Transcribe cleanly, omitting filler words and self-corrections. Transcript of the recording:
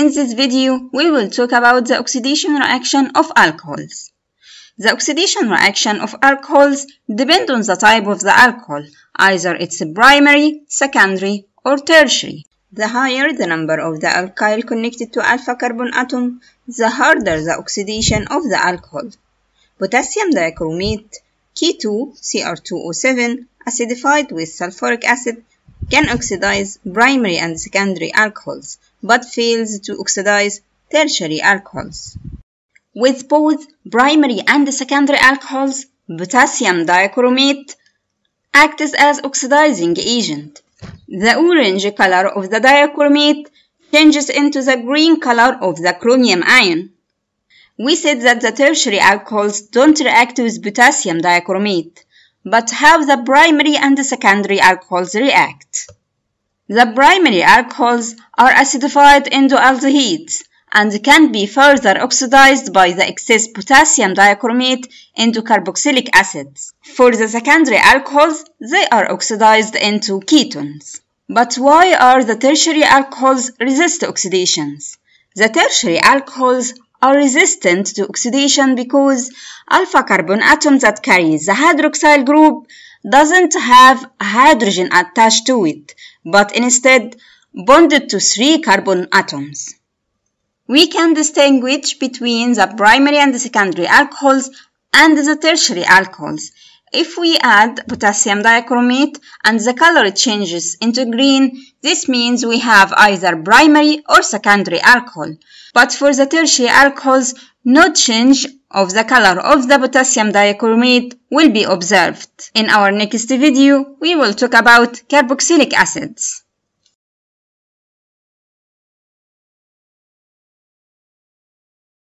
In this video, we will talk about the oxidation reaction of alcohols. The oxidation reaction of alcohols depends on the type of the alcohol, either it's primary, secondary, or tertiary. The higher the number of the alkyl connected to alpha carbon atom, the harder the oxidation of the alcohol. Potassium dichromate, K2Cr2O7, acidified with sulfuric acid, can oxidize primary and secondary alcohols, but fails to oxidize tertiary alcohols. With both primary and secondary alcohols, potassium dichromate acts as oxidizing agent. The orange color of the dichromate changes into the green color of the chromium ion. We said that the tertiary alcohols don't react with potassium dichromate, but how the primary and the secondary alcohols react. The primary alcohols are acidified into aldehydes and can be further oxidized by the excess potassium dichromate into carboxylic acids. For the secondary alcohols, they are oxidized into ketones. But why are the tertiary alcohols resist oxidations? The tertiary alcohols are resistant to oxidation because alpha carbon atom that carries the hydroxyl group doesn't have hydrogen attached to it, but instead bonded to three carbon atoms. We can distinguish between the primary and the secondary alcohols and the tertiary alcohols. If we add potassium dichromate and the color changes into green, this means we have either primary or secondary alcohol. But for the tertiary alcohols, no change of the color of the potassium dichromate will be observed. In our next video, we will talk about carboxylic acids.